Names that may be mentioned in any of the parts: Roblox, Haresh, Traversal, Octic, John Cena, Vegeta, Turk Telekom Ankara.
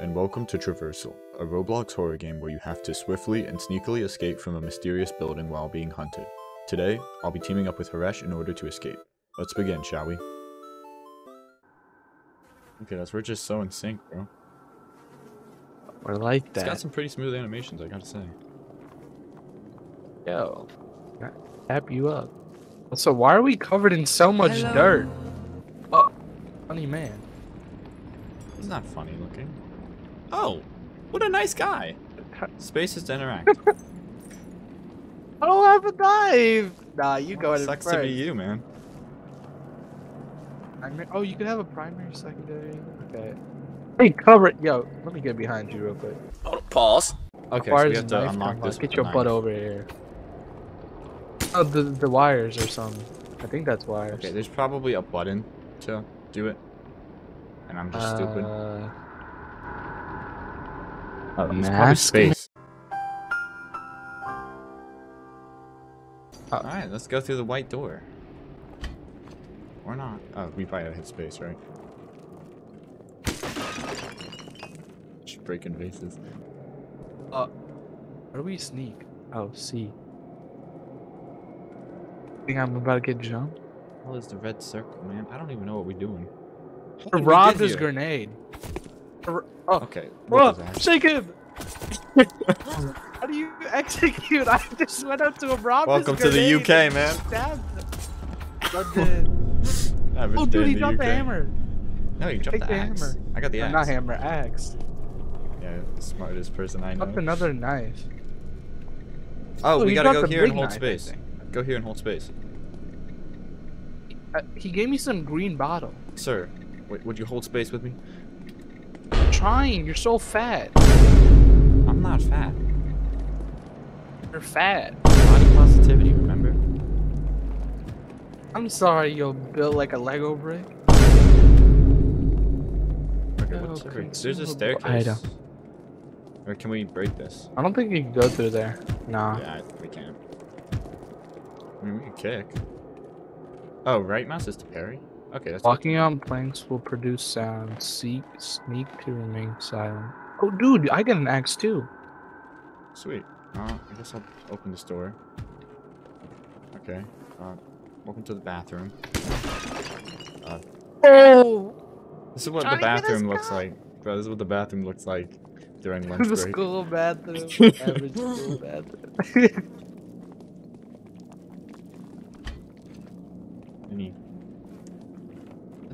and welcome to Traversal, a Roblox horror game where you have to swiftly and sneakily escape from a mysterious building while being hunted. Today, I'll be teaming up with Haresh in order to escape. Let's begin, shall we? Look at us, we're just so in sync, bro. We're like that. It's got some pretty smooth animations, I gotta say. Yo, tap you up. So why are we covered in so much dirt? Oh, funny man. He's not funny looking. Oh, what a nice guy. Spaces to interact. I don't have a knife. Nah, you go ahead. Sucks to be you, man. Oh, you can have a primary, secondary. Okay. Hey, cover it. Yo, let me get behind you real quick. Oh, pause. Okay, so we have to unlock this. Get your butt over here. Oh, the wires or something. I think that's wires. Okay, there's probably a button to do it. And I'm just stupid. Oh, there's probably space. Alright, let's go through the white door. Or not. Oh, we probably gotta hit space, right? Just breaking vases. Where do we sneak? Oh, C. I'm about to get jumped. What is the red circle, man? I don't even know what we're doing. Rob his grenade. Oh, okay. Bro, shake him! How do you execute? I just went up to him. Rob Welcome his grenade. Welcome to the UK, man. Stabbed him. Oh, dude, he dropped the hammer. No, you dropped the axe. Hammer. I got the axe. Not hammer, axe. Yeah, the smartest person I know. Dropped another knife. Oh, we gotta go here and hold space. Go here and hold space. He gave me some green bottle. Sir, wait, would you hold space with me? I'm trying, you're so fat. I'm not fat. You're fat. Body positivity, remember? I'm sorry, you'll build like a Lego brick. Okay, there's a staircase. Or can we break this? I don't think you can go through there. Nah. Yeah, we can't. I mean, we can kick. Oh, right mouse is to parry? Okay, that's Walking on planks will produce sound. Sneak to remain silent. Oh, dude, I got an axe too. Sweet. I guess I'll open this door. Okay. Welcome to the bathroom. Oh! This is what the bathroom looks like. Bro, this is what the bathroom looks like during lunch break. The school bathroom. Average school bathroom.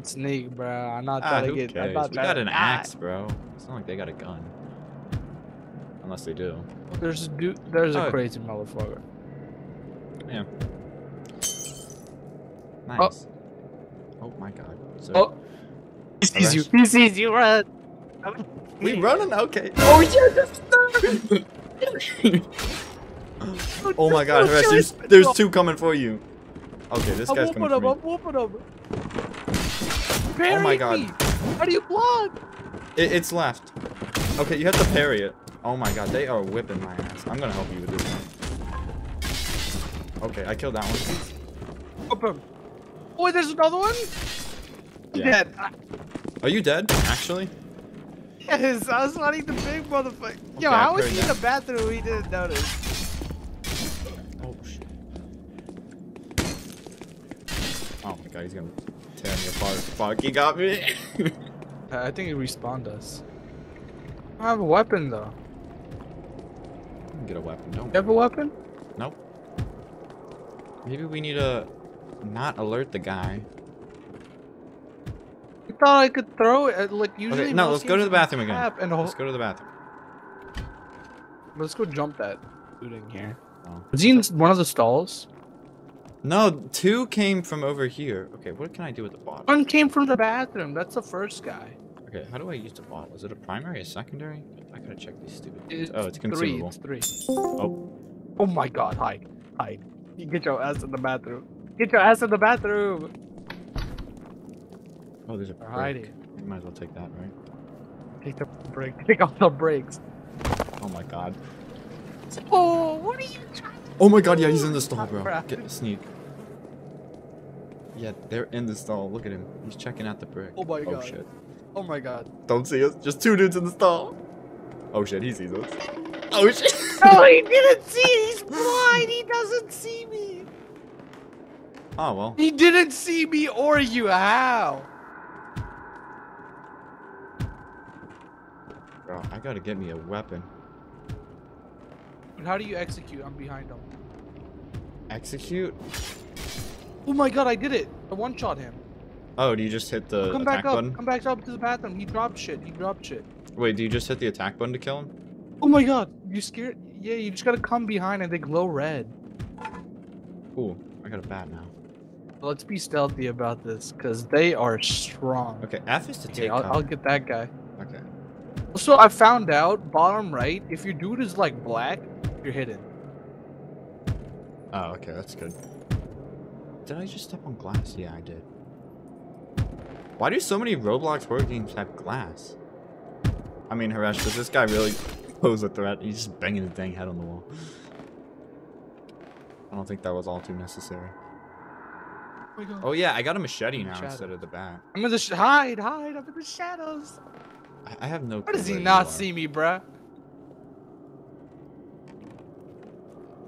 Sneak, bro. I'm not trying to get. We got an axe, bro. It's not like they got a gun, unless they do. There's a dude. There's a crazy motherfucker. Yeah. Nice. Oh my god. So, he sees you. He sees you. Run. We running? Okay. Oh yeah. Oh my god, Haresh, there's two coming for you. Okay, this guy's coming for me. I'm whooping him. Oh my god. Me. How do you block? It's left. Okay, you have to parry it. Oh my god, they are whipping my ass. I'm gonna help you with this one. Okay, I killed that one. Whip him. Oh, there's another one? I'm dead. Are you dead, actually? Yes, I was fighting the big motherfucker. Okay, yo, how was he in the bathroom we didn't notice? Oh, shit. Oh my god, he's gonna... Fuck, he got me. I think he respawned us. I don't have a weapon though. I can get a weapon. No. You have a weapon? Nope. Maybe we need to not alert the guy. I thought I could throw it. Like usually. Okay, no, let's go to the bathroom again. Let's go to the bathroom. Let's go jump that dude in here. Oh. Was he in one of the stalls? No, two came from over here. Okay, what can I do with the bottle? One came from the bathroom. That's the first guy. Okay, how do I use the bottle? Is it a primary, a secondary? I gotta check these stupid things. Oh, it's consumable. It's three. Oh. Oh my god, hide. Hide. You get your ass in the bathroom. Get your ass in the bathroom! Oh, there's a break. You might as well take that, right? Take the break. Take off the brakes. Oh my god. Oh, what are you trying to do? Oh my god, yeah, he's in the stall, bro. Get the sneak. Yeah, they're in the stall. Look at him. He's checking out the brick. Oh my god. Oh shit. Oh my god. Don't see us. Just two dudes in the stall. Oh shit, he sees us. Oh shit. Oh, he didn't see. He's blind. He doesn't see me. Oh well. He didn't see me or you. How? Bro, I gotta get me a weapon. How do you execute? I'm behind him. Execute? Oh my god, I did it. I one-shot him. Oh, do you just hit the attack button? Come back up to the bathroom. He dropped shit. He dropped shit. Wait, do you just hit the attack button to kill him? Oh my god, you scared? Yeah, you just gotta come behind and they glow red. Cool. I got a bat now. Let's be stealthy about this, because they are strong. Okay, F is to take cover. I'll get that guy. Okay. So I found out, bottom right, if your dude is like black, you're hidden. Oh, okay, that's good. Did I just step on glass? Yeah, I did. Why do so many Roblox horror games have glass? I mean, Haresh, does this guy really pose a threat? He's just banging his dang head on the wall. I don't think that was all too necessary. Oh yeah, I got a machete now instead of the bat. I'm in the hide. I'm in the shadows. I have no clue. How does he not see me, bruh?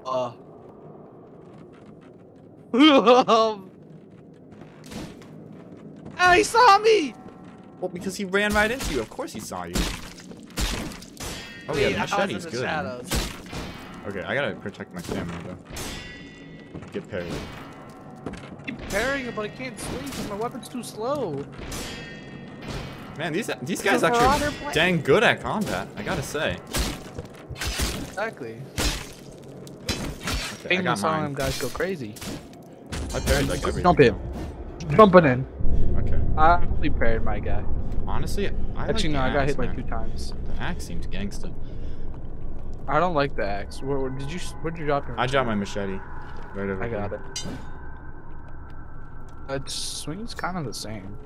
Oh, he saw me! Well, because he ran right into you. Of course he saw you. Oh yeah, the machete's good. Shadows. Okay, I gotta protect my stamina though. Get parried. I keep parrying him, but I can't swing because my weapon's too slow. Man, these guys actually are dang good at combat, I gotta say. Exactly. Okay, I got mine. Them guys go crazy. I parried like everything. Jump it. Jumping in. Okay. I only parried my guy. Honestly, I got hit like 2 times. The axe seems gangsta. I don't like the axe. Where'd you drop your? I dropped my machete. Right over here. I got it. That swing's kind of the same.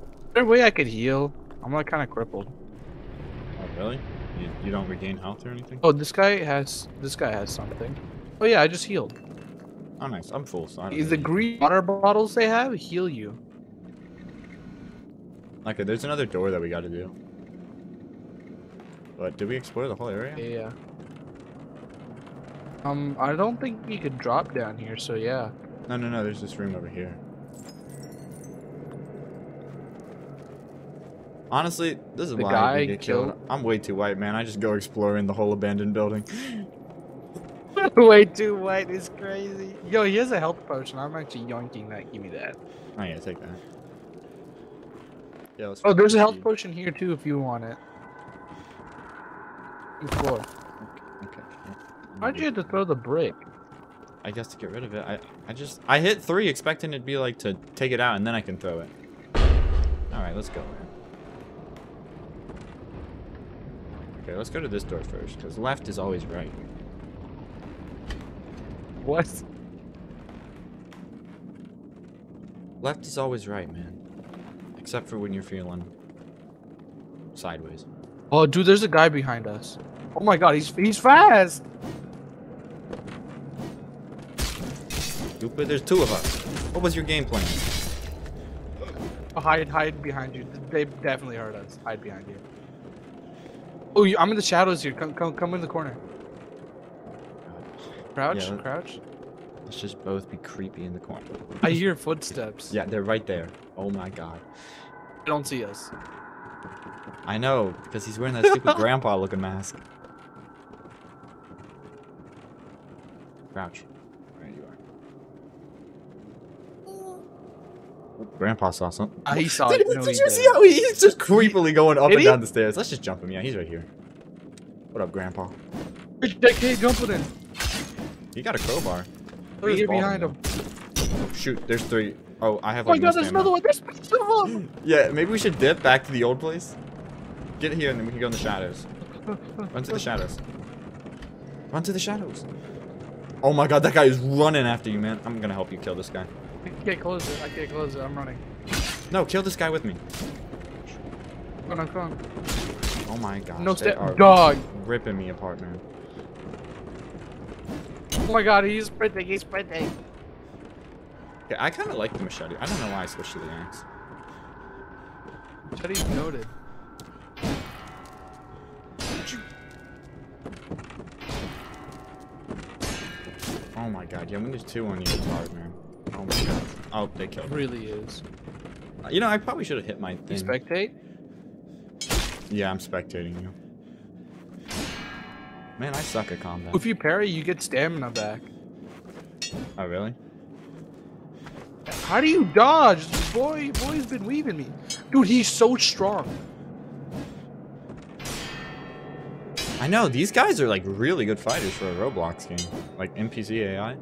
Is there a way I could heal? I'm like kind of crippled. Oh really? You don't regain health or anything? Oh, this guy has something. Oh yeah, I just healed. Oh nice, I'm full. So I don't the green water bottles they have heal you. Okay, there's another door that we got to do. But did we explore the whole area? Yeah. I don't think you could drop down here. So yeah. No. There's this room over here. Honestly, this is why I get killed. I'm way too white, man. I just go exploring the whole abandoned building. Way too white is crazy. Yo, he has a health potion. I'm actually yoinking that. Give me that. Oh, yeah, take that. Yeah, oh, there's a health potion here, too, if you want it. Before. Okay. Why'd you have to throw the brick? I guess to get rid of it. I hit 3 expecting it to be like to take it out and then I can throw it. Alright, let's go, man. Okay, let's go to this door first, because left is always right. What? Left is always right, man. Except for when you're feeling sideways. Oh, dude, there's a guy behind us. Oh my god, he's fast! Stupid, there's 2 of us. What was your game plan? Hide behind you. They definitely heard us. Hide behind you. Oh, I'm in the shadows here. Come in the corner. Crouch, yeah, crouch. Let's just both be creepy in the corner. I hear footsteps. Yeah, they're right there. Oh my god. They don't see us. I know, because he's wearing that stupid grandpa-looking mask. Crouch. There you are. Grandpa saw something. He saw it. Did you see how he's just creepily going up and down the stairs? Let's just jump him. Yeah, he's right here. What up, grandpa? That kid jumping in. You got a crowbar. Oh, you're behind him. Oh, shoot, there's 3. Oh, I have. Oh my god, there's another one. There's 2 of them. Yeah, maybe we should dip back to the old place. Get here and then we can go in the shadows. Run to the shadows. Run to the shadows. Oh my god, that guy is running after you, man. I'm gonna help you kill this guy. I can't close it. I'm running. No, kill this guy with me. I'm coming. Oh my god. No step. Dog. Ripping me apart, man. Oh my god, he's sprinting. Yeah, I kind of like the machete. I don't know why I switched to the axe. Chetty's noted. Oh my god, yeah, when there's two on you, it's hard, man. Oh my god. Oh, they killed me. It really is. You know, I probably should have hit my thing. You spectate? Yeah, I'm spectating you. Man, I suck at combat. If you parry, you get stamina back. Oh, really? How do you dodge? Boy's been weaving me. Dude, he's so strong. I know, these guys are like really good fighters for a Roblox game. Like NPC AI.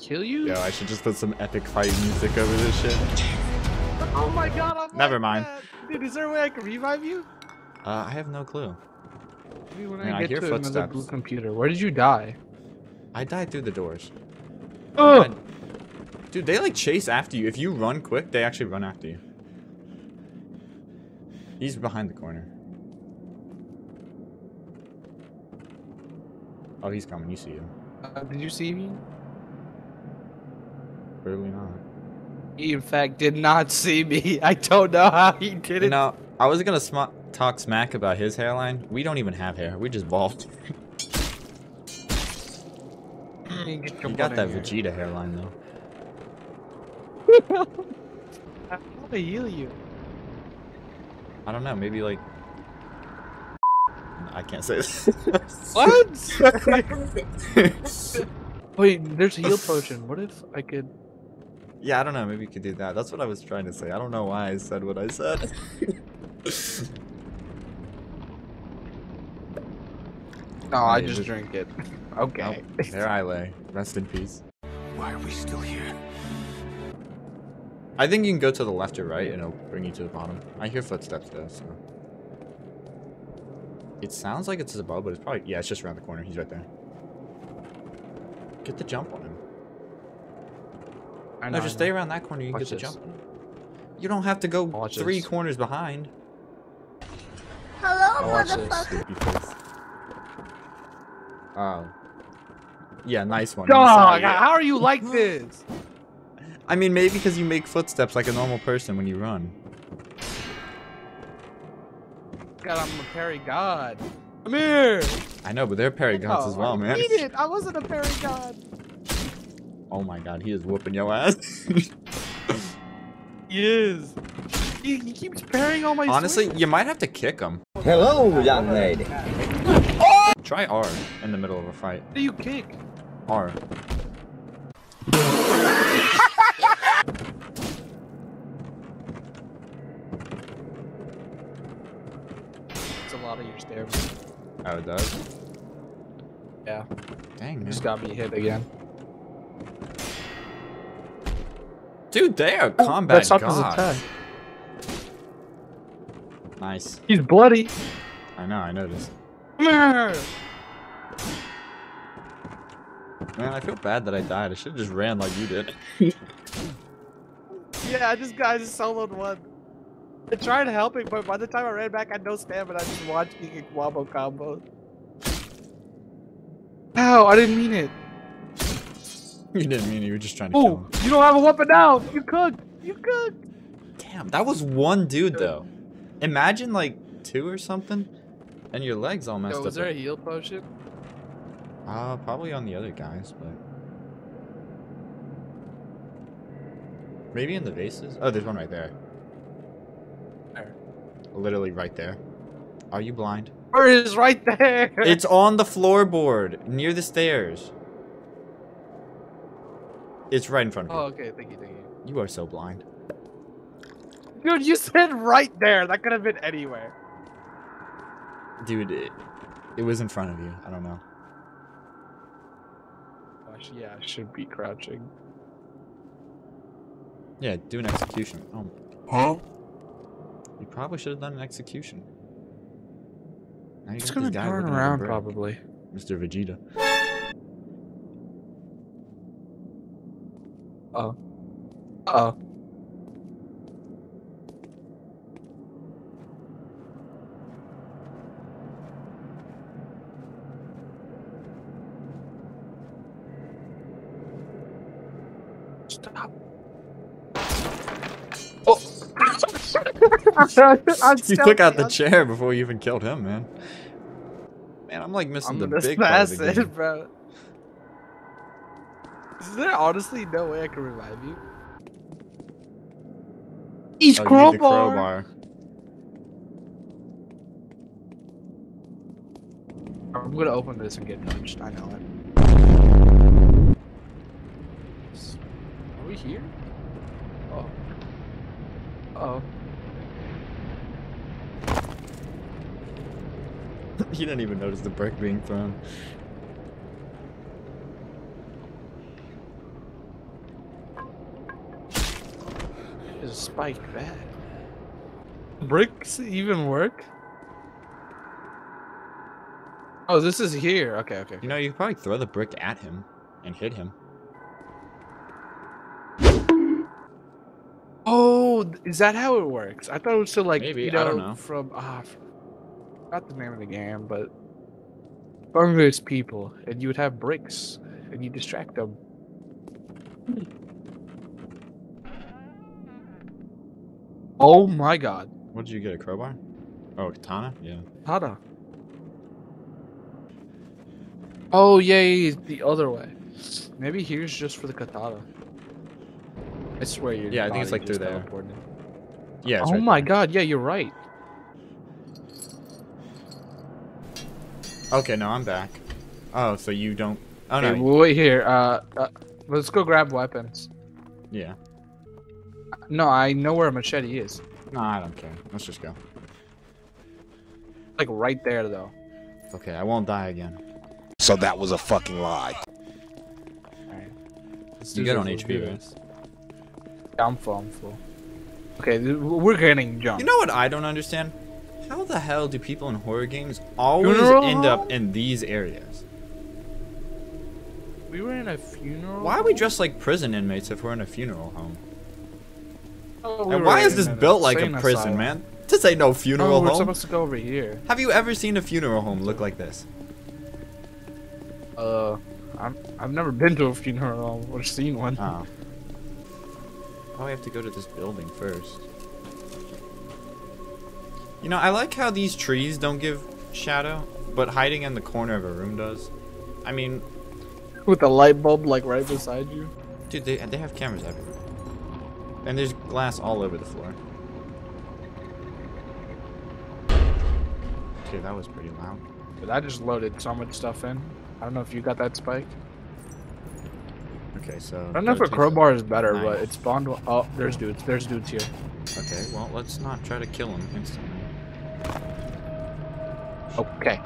Kill you? Yo, I should just put some epic fight music over this shit. Oh my god, I'm never mind. Dude, is there a way I can revive you? I have no clue. Dude, when I get to another blue computer, where did you die? I died through the doors. Oh! Dude, they like chase after you. If you run quick, they actually run after you. He's behind the corner. Oh, he's coming. You see him. Did you see me? Clearly not. He, in fact, did not see me. I don't know how he did it. You know, I was going to talk smack about his hairline. We don't even have hair. We just bald. You got that Vegeta hairline, though. How do I heal you? I don't know. Maybe, like... I can't say this. What? Wait, there's a heal potion. What if I could... Yeah, I don't know. Maybe you could do that. That's what I was trying to say. I don't know why I said what I said. No, I just drank it. Okay. Nope. There I lay. Rest in peace. Why are we still here? I think you can go to the left or right, and it'll bring you to the bottom. I hear footsteps though, so... It sounds like it's above, but it's probably... Yeah, it's just around the corner. He's right there. Get the jump on him. I know, no, just stay around that corner. You can get the jump on him. You don't have to go three corners behind. Hello, motherfucker. Oh. Yeah, nice one. Dog, how are you like this? I mean, maybe because you make footsteps like a normal person when you run. God, I'm a parry god. Come here! I know, but they're parry gods as well, man. I need it! I wasn't a parry god! Oh my god, he is whooping your ass. He is. He keeps parrying all my swings. You might have to kick him. Hello, young lady. Oh! Try R in the middle of a fight. Do you kick? R. It's a lot of your stairs. Oh, it does? Yeah. Dang, man. Just got me hit again. Dude, they are combat gods. Nice. He's bloody. I noticed. Man, I feel bad that I died. I should have just ran like you did. Yeah, this guy just soloed one. I tried helping, but by the time I ran back, I had no stamina. I just watched me get wobble combos. Ow, I didn't mean it. You didn't mean it. You were just trying to kill him. You don't have a weapon now. You cooked. You cooked. Damn, that was one dude, though. Imagine, like, two or something. And your legs all messed up. Was there a heal potion? Probably on the other guys, but... Maybe in the vases? Oh, there's one right there. Where? Literally right there. Are you blind? Where is right there? It's on the floorboard, near the stairs. It's right in front of you. Oh, okay. Thank you, thank you. You are so blind. Dude, you said right there. That could have been anywhere. Dude, it was in front of you. I don't know. Gosh, yeah, I should be crouching. Yeah, do an execution. Oh. Huh? You probably should have done an execution. Now it's gonna turn around, probably. Mr. Vegeta. Uh-oh. Uh-oh. Stop. Oh. You took out the chair before you even killed him, man. Man, I'm like missing the big part of the game, bro. Is there honestly no way I can revive you? Each crowbar. I'm gonna open this and get punched. I know it. Are we here? Oh. Oh. You didn't even notice the brick being thrown. There's a spiked bat. Bricks even work? Oh, this is here. Okay, okay. You know, you could probably throw the brick at him and hit him. Oh, is that how it works? I thought it was to like, maybe, you know, I don't know. From not the name of the game, but bunglers people, and you would have bricks, and you distract them. Oh my God! What did you get? A crowbar? Oh, a katana? Yeah. Katana. Oh, yay, the other way. Maybe here's just for the katana. I swear you're I think it's like through there. Yeah, it's oh my god, yeah, you're right. Okay, no, I'm back. Oh, so you don't... Oh, no. Hey, we'll wait here. Let's go grab weapons. Yeah. No, I know where a machete is. No, I don't care. Let's just go. Like, right there, though. Okay, I won't die again. So that was a fucking lie. Alright. You get on HP, right? Yeah, I'm full, I'm full. Okay, we're getting jumped. You know what I don't understand? How the hell do people in horror games always end up in these areas? We were in a funeral home? Why are we dressed like prison inmates if we're in a funeral home? Oh, and why is this built like a prison, man? This ain't no funeral home. We're supposed to go over here. Have you ever seen a funeral home look like this? I've never been to a funeral or seen one. Oh. Probably have to go to this building first. You know, I like how these trees don't give shadow, but hiding in the corner of a room does. I mean... With a light bulb, like, right beside you? Dude, they have cameras everywhere. And there's glass all over the floor. Dude, that was pretty loud. But I just loaded so much stuff in. I don't know if you got that spike. Okay, so... I don't know if a crowbar is better, but it's spawned... Oh, there's dudes. There's dudes here. Okay, well, let's not try to kill them instantly. Okay.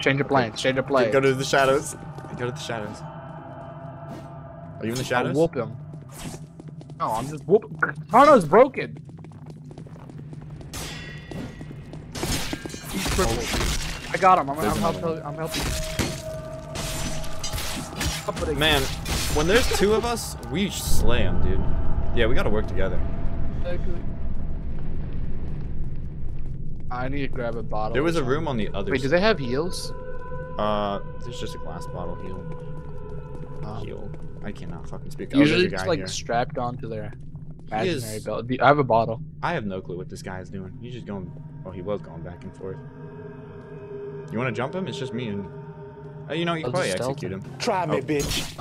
Change of plans. Change of plans. Go to the shadows. Go to the shadows. Are you in the shadows? I'll whoop him. No, I'm just whooping. Katana's broken! He's crippled. Oh. I got him. I'm helping you. Man, when there's two of us, we slay them, dude. Yeah, we gotta work together. I need to grab a bottle. There was a room on the other side. Wait, do they have heals? There's just a glass bottle heal. Heal. I cannot fucking speak. Usually it's like strapped onto their imaginary belt. I have a bottle. I have no clue what this guy is doing. He's just going... Well, he was going back and forth. You wanna jump him? It's just me and... You know, you probably execute him. Try me, bitch.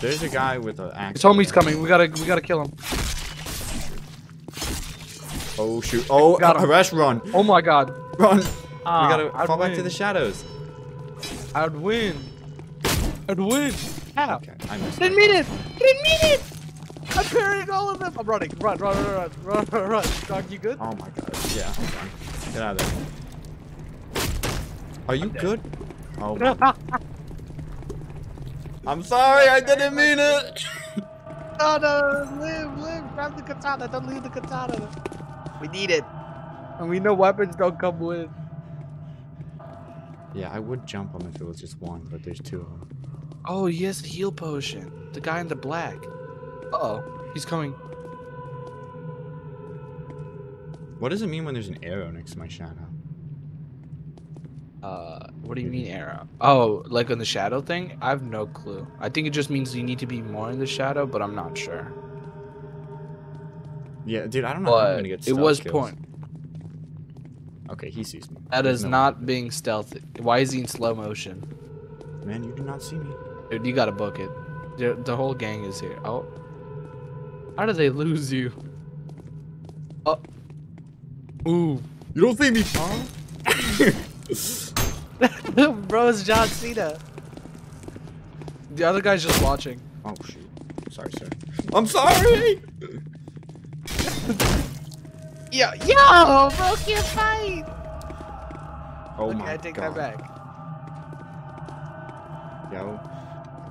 There's a guy with an axe. His homie's coming. We gotta kill him. Oh shoot! Oh, Haresh, run! Oh my God! Run! We gotta fall back to the shadows. I'd win. I'd win. Ow. Okay, I didn't mean it. I didn't mean it. I parried all of them. I'm running. Run! Run! Run! Run! Run! Run! Dog, you good? Oh my God! Yeah, I'm done. Get out of there. Are you good? Oh, I'm sorry, I didn't mean it! No, no, live, grab the katana, don't leave the katana. We need it. And we know weapons don't come with. Yeah, I would jump him if it was just one, but there's two of them. Oh, he has the heal potion. The guy in the black. Uh-oh, he's coming. What does it mean when there's an arrow next to my shadow? What do you mean arrow? Oh, like on the shadow thing? I have no clue. I think it just means you need to be more in the shadow, but I'm not sure. Yeah, dude, I don't know how I'm gonna get stealth kills. Point. Okay, he sees me. That is not being stealthy. Why is he in slow motion? Man, you do not see me. Dude, you gotta book it. The whole gang is here. Oh. How did they lose you? Oh. Ooh. You don't see me, huh? Bro, it's John Cena. The other guy's just watching. Oh, shoot. Sorry, sir. I'm sorry! Yo, yo, bro, can't fight! Oh okay, my God. Okay, I take that back. Yo,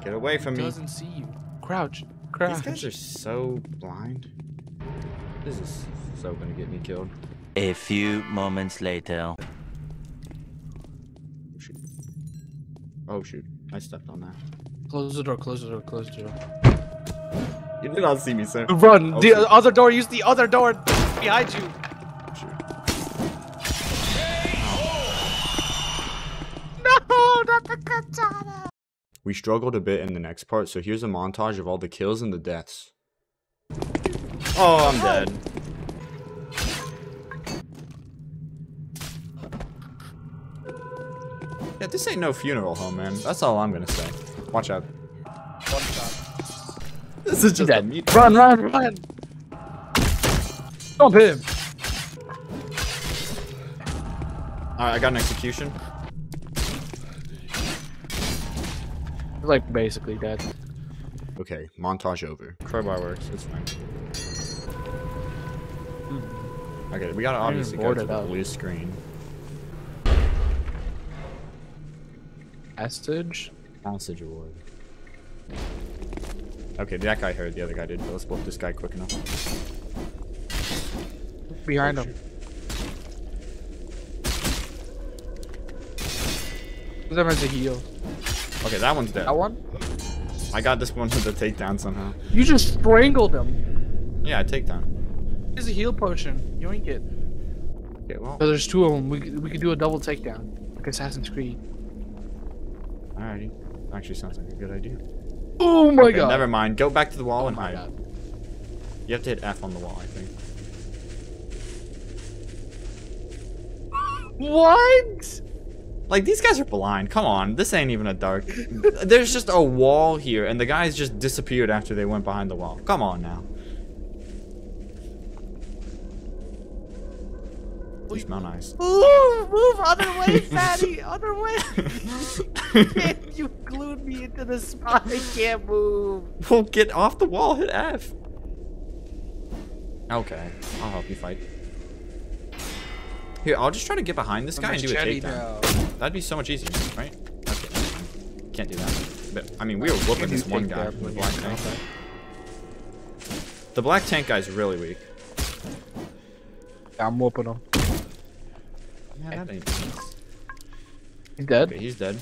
get away from me. He doesn't see you. Crouch, crouch. These guys are so blind. This is so gonna get me killed. A few moments later. Shoot. Oh shoot, I stepped on that. Close the door, close the door, close the door. You did not see me, sir. Run, the other door, use the other door behind you. Shoot. No, not the katana. We struggled a bit in the next part, so here's a montage of all the kills and the deaths. Oh, I'm dead. Yeah, this ain't no funeral home, man. That's all I'm gonna say. Watch out. One shot. This is just a meat. Run, run, run! Stop him! Alright, I got an execution. Like, basically dead. Okay, montage over. Crowbar works, it's fine. Okay, we gotta obviously go to the blue screen. Hostage? Hostage award. Okay, that guy heard, the other guy did, but let's blow up this guy quick enough. Behind him. Who's that meant to heal? Okay, that one's dead. That one? I got this one with the takedown somehow. You just strangled him. Yeah, I takedown. Here's a heal potion. You ain't it. Okay, well. So there's two of them. We could do a double takedown. Like Assassin's Creed. Alrighty. Actually sounds like a good idea. Oh my God. Never mind. Go back to the wall and hide. God. You have to hit F on the wall, I think. What? Like, these guys are blind. Come on. This ain't even a dark. There's just a wall here, and the guys just disappeared after they went behind the wall. Come on now. These mount eyes. Move! Move! Other way, fatty! Other way! Man, you glued me into the spot. I can't move. Well, get off the wall. Hit F. Okay. I'll help you fight. Here, I'll just try to get behind this guy and do a takedown. That'd be so much easier, right? Okay. Can't do that. But, I mean, we were whooping this one guy with the black tank. The black tank guy's really weak. Yeah, I'm whooping him. Yeah, that ain't nice. He's dead. Okay, he's dead.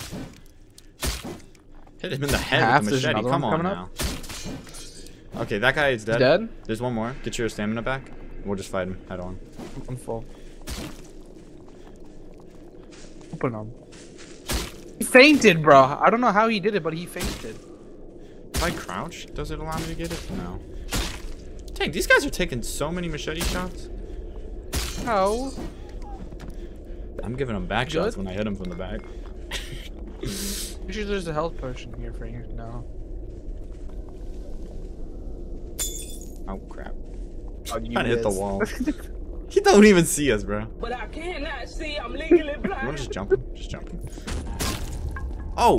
Hit him in the head with the machete. Come on now. Okay, that guy is dead. There's one more. Get your stamina back. We'll just fight him head on. I'm full. Open him. He fainted, bro. I don't know how he did it, but he fainted. If I crouch, does it allow me to get it? No. Dang, these guys are taking so many machete shots. No. I'm giving him back shots when I hit him from the back. I'm sure there's a health potion here for you. No. Oh, crap. Oh, you trying to hit the wall. He don't even see us, bro. But I cannot see. I'm legally blind. You wanna just jump him? Just jump him. Oh!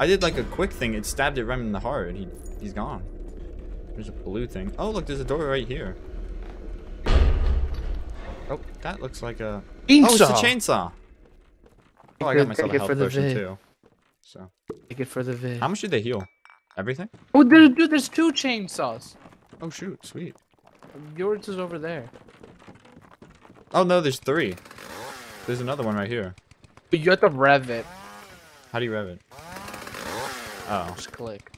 I did like a quick thing. It stabbed it right in the heart and he's gone. There's a blue thing. Oh, look. There's a door right here. Oh, that looks like a... Chainsaw. Oh, it's a chainsaw. Oh, I got myself a health potion too. So. Take it for the vid. How much did they heal? Everything? Oh, dude, there's two chainsaws. Oh, shoot. Sweet. Yours is over there. Oh, no, there's three. There's another one right here. But you have to rev it. How do you rev it? Oh. Just click.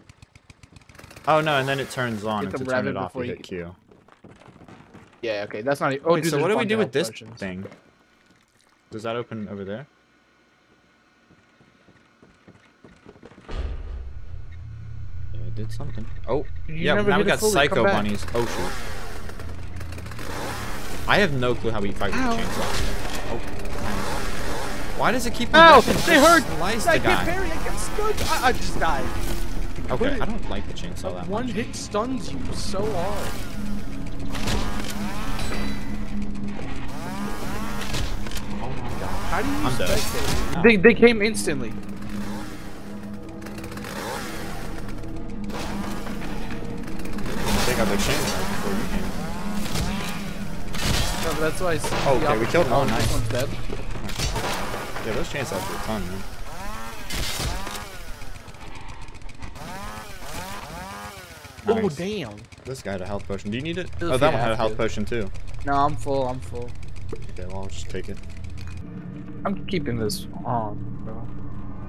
Oh, no, and then it turns on. You have to turn it off and hit Q. Yeah, okay, that's not... Oh, dude, so what do we do with this thing? Does that open over there? did something. Oh, yeah, now we got psycho bunnies. Oh, shoot. I have no clue how we fight with the chainsaw. Oh. Why does it keep pushing? They hurt! I get parried, I get stunned! I just died. Okay, I don't like the chainsaw that much. One hit stuns you so hard. Oh my god. How do you expect it? They came instantly. Take out the chainsaw before you came. No, that's why I see. Oh, okay, we killed him. Oh, nice. One's dead. Yeah, those chainsaws are a ton, man. Nice. Oh, damn. This guy had a health potion. Do you need it? Oh, that one had a health potion, too. No, I'm full. I'm full. Okay, well, I'll just take it. I'm keeping this on, bro.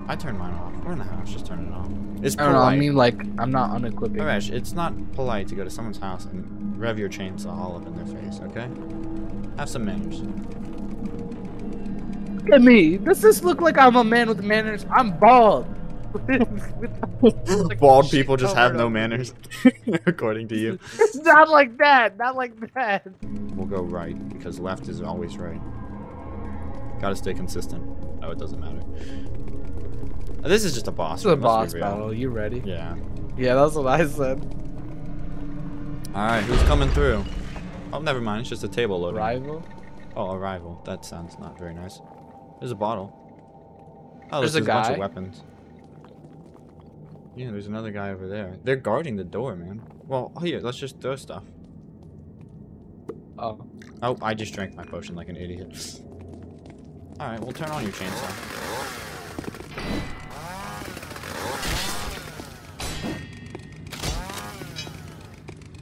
I turned mine off. We're in the house. Just turn it on. It's polite. I don't know. I mean, like, I'm not unequipping. Haresh, it's not polite to go to someone's house and rev your chainsaw all up in their face, okay? Have some manners. Look at me. Does this look like I'm a man with manners? I'm bald. Bald people just have no manners, according to you. It's not like that. Not like that. We'll go right because left is always right. Gotta stay consistent. Oh, it doesn't matter. This is just a boss. It's a boss battle. You ready? Yeah. Yeah, that's what I said. All right, who's coming through? Oh, never mind. It's just a table loading. Rival. Oh, a rival. That sounds not very nice. There's a bottle. Oh, there's a bunch of weapons. Yeah, there's another guy over there. They're guarding the door, man. Well, here, let's just throw stuff. Oh. Oh, I just drank my potion like an idiot. Alright, we'll turn on your chainsaw.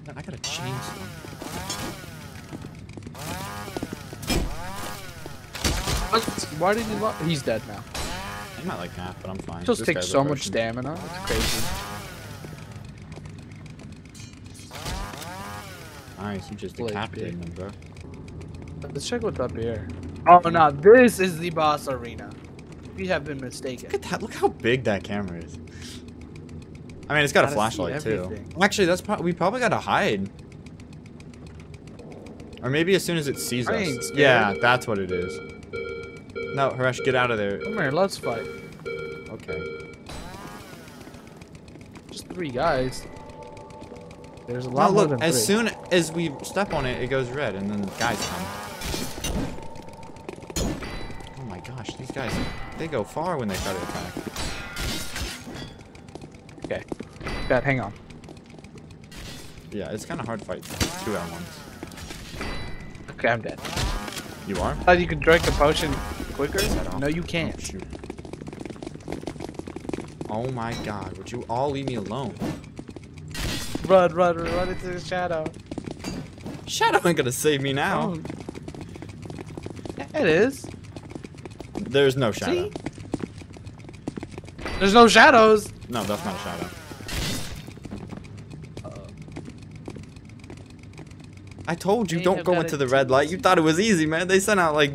Man, I got a chainsaw. Why did he lock? He's dead now. He might like half, but I'm fine. It just takes so much stamina. It's crazy. Nice, you just decapitated him, bro. Let's check what's up here. Oh no, this is the boss arena. We have been mistaken. Look at that. Look how big that camera is. I mean, it's got a flashlight too. Actually, that's we probably gotta hide. Or maybe as soon as it sees us. Yeah, that's what it is. No, Haresh, get out of there. Come here, let's fight. Okay. Just three guys. There's a lot more than three. As soon as we step on it, it goes red, and then the guys come. Oh my gosh, these guys, they go far when they try to attack. Okay. Dad, hang on. Yeah, it's kind of hard to fight 2 at once. Okay, I'm dead. You are? I thought you could drink the potion quicker? No, you can't. Oh, shoot. Oh my god, would you all leave me alone? Run, run, run into the shadow. Shadow ain't gonna save me now. Oh. It is. There's no shadow. See? There's no shadows. No, that's not a shadow. I told you, don't go into the red light. You thought it was easy, man. They sent out like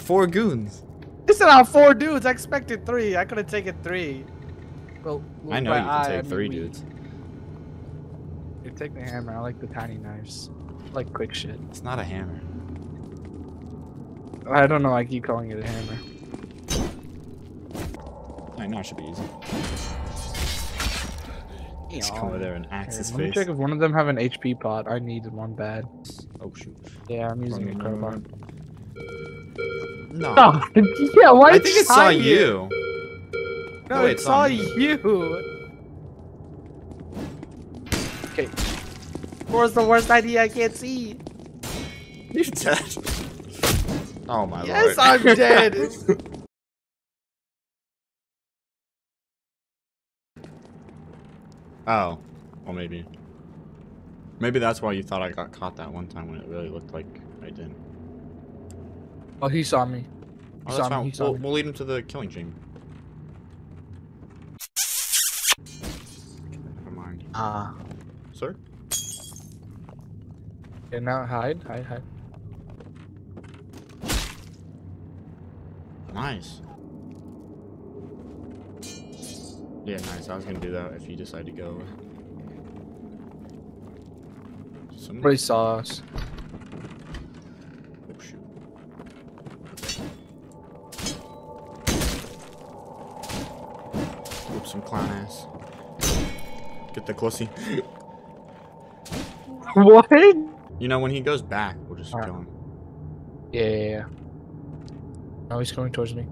4 goons. They sent out 4 dudes. I expected 3. I could have taken 3. Well, I know you can take 3 dudes. You take the hammer. I like the tiny knives. I like quick shit. It's not a hammer. I don't know. I keep calling it a hammer. I know it should be easy. Just come over there and axe his face. Let me check if one of them have an HP pot. I needed one bad. Oh shoot. Yeah, I'm using a crowbar. No. Yeah, why did I think it saw you. No, it saw you. Okay. What was the worst idea? I can't see. You're dead. Oh my lord. Yes, I'm dead. Oh, well maybe. Maybe that's why you thought I got caught that one time when it really looked like I didn't. Oh, he saw me. He saw me. We'll lead him to the killing chamber. Never mind. Ah. Sir? Okay, now hide, hide, hide. Nice. Yeah, nice. I was gonna do that if you decide to go Somebody saw us. Oh shoot. Whoop some clown ass. Get the closey. What? You know, when he goes back, we'll just kill him. Yeah. Oh, he's coming towards me.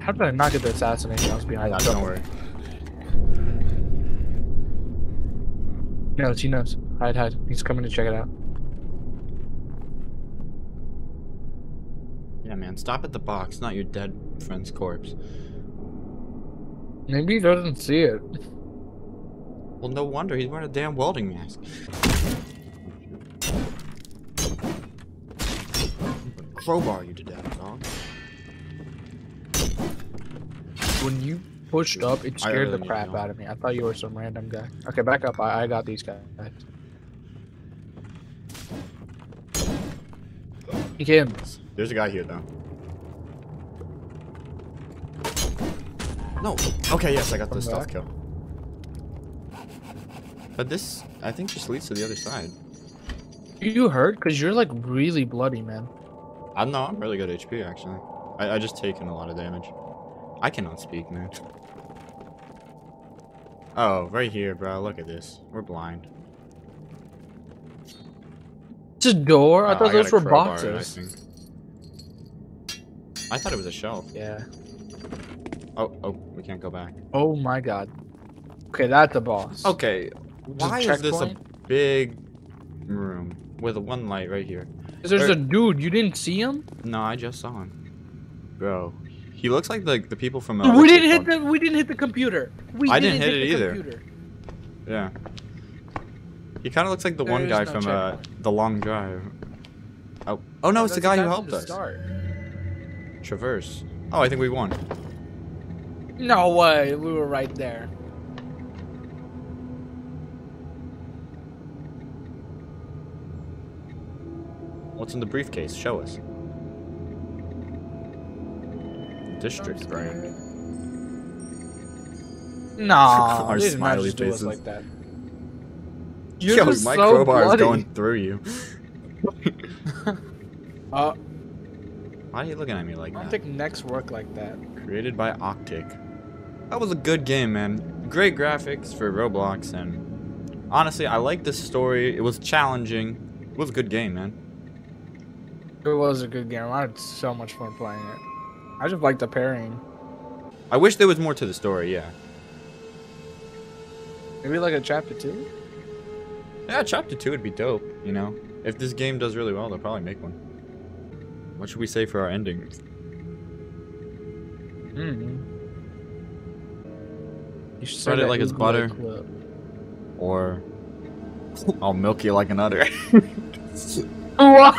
How did I not get the assassination? I was behind that. Don't worry. No, it's he knows. Hide, hide. He's coming to check it out. Yeah, man. Stop at the box, not your dead friend's corpse. Maybe he doesn't see it. Well, no wonder. He's wearing a damn welding mask. Crowbar you to death, dog. When you pushed up, it scared the crap out of me. I thought you were some random guy. Okay, back up. I got these guys. He came. There's a guy here, though. No. Okay, yes, I got this stealth kill. But this, I think, just leads to the other side. You hurt? Because you're, like, really bloody, man. I know, I'm really good at HP, actually. I just taken a lot of damage. I cannot speak, man. Oh, right here, bro. Look at this. We're blind. It's a door? I thought those were boxes. I thought it was a shelf. Yeah. Oh, we can't go back. Oh, my God. Okay, that's a boss. Okay. Why is this a big room with one light right here? Because there's a dude. You didn't see him? No, I just saw him. Bro. He looks like the people from. We didn't hit the computer. I didn't hit it either. Yeah. He kind of looks like the one guy from the Long Drive. Oh, oh no, it's the guy who helped us. Traverse. Oh, I think we won. No way, we were right there. What's in the briefcase? Show us. District brand. Nah, our smiley faces like that. Yo, my crowbar is going through you. Why are you looking at me like that? Octic Next work like that. Created by Octic. That was a good game, man. Great graphics for Roblox, and honestly, I like this story. It was challenging. It was a good game, man. It was a good game. I had so much fun playing it. I just like the pairing. I wish there was more to the story, yeah. Maybe like a chapter 2? Yeah, chapter 2 would be dope, you know. If this game does really well, they'll probably make one. What should we say for our ending? You should spread it like it's butter. Or I'll milk you like an udder. What?